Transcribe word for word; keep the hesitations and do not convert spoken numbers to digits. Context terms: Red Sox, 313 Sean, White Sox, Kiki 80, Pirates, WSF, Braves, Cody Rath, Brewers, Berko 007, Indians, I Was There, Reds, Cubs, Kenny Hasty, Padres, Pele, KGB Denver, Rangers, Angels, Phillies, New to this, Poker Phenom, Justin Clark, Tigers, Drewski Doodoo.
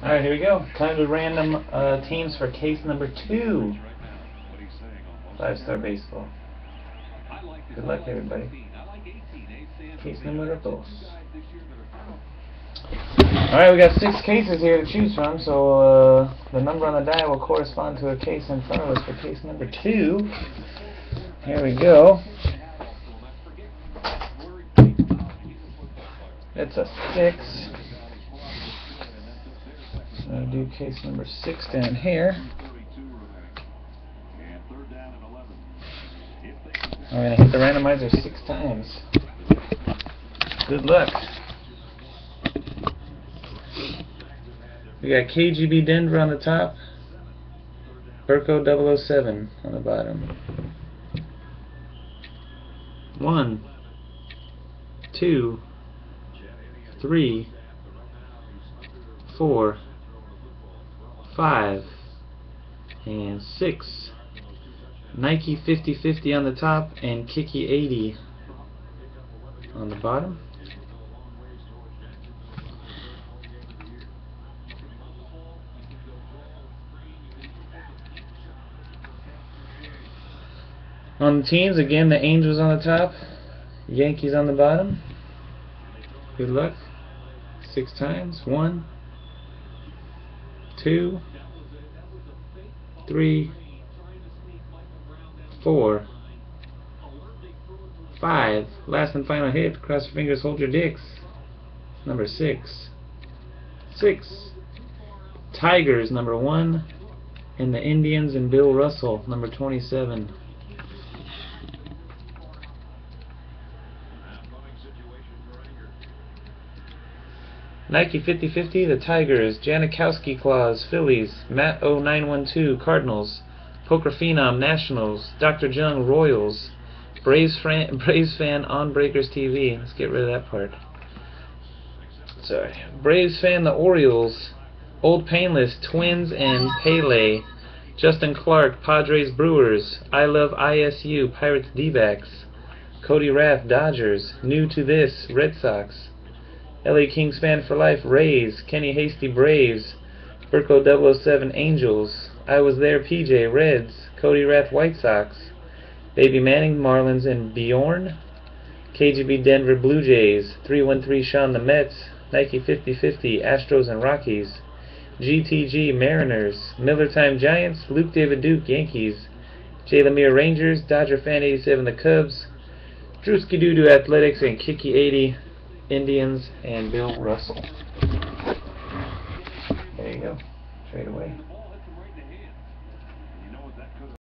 Alright, here we go. Time to random uh, teams for case number two. Five Star Baseball. Good luck, everybody. Case number dos. Alright, we got six cases here to choose from, so uh, the number on the die will correspond to a case in front of us for case number two. Here we go. It's a six. So I'll do case number six down here. I'm going to hit the randomizer six times. Good luck. We got K G B Denver on the top, Berko double oh seven on the bottom. One, two, three, four, five, and six. Nike fifty fifty on the top and Kiki eighty on the bottom. On the teams, again, the Angels on the top, Yankees on the bottom. Good luck. Six times. One, two, three, four, five. Last and final hit. Cross your fingers, hold your dicks. Number six. Six. Tigers, number one. And the Indians and Bill Russell, number twenty-seven. Nike fifty fifty, the Tigers, Janikowski Claws, Phillies, Matt oh nine one two, Cardinals, Poker Phenom, Nationals, Doctor Jung, Royals, Braves, Fran, Braves Fan on Breakers T V. Let's get rid of that part. Sorry. Braves Fan, the Orioles, Old Painless, Twins, and Pele, Justin Clark, Padres, Brewers, I Love I S U, Pirates, D-backs, Cody Rath, Dodgers, New to This, Red Sox, L A Kings Fan for Life, Rays, Kenny Hasty, Braves, Berko double oh seven, Angels, I Was There, P J, Reds, Cody Rath, White Sox, Baby Manning, Marlins, and Bjorn, K G B Denver, Blue Jays, three one three Sean, the Mets, Nike fifty fifty, Astros, and Rockies, G T G, Mariners, Miller Time, Giants, Luke David Duke, Yankees, J. Lemire, Rangers, Dodger Fan eighty-seven, the Cubs, Drewski Doodoo, Athletics, and Kiki eighty, Indians, and Bill Russell. There you go. Trade away.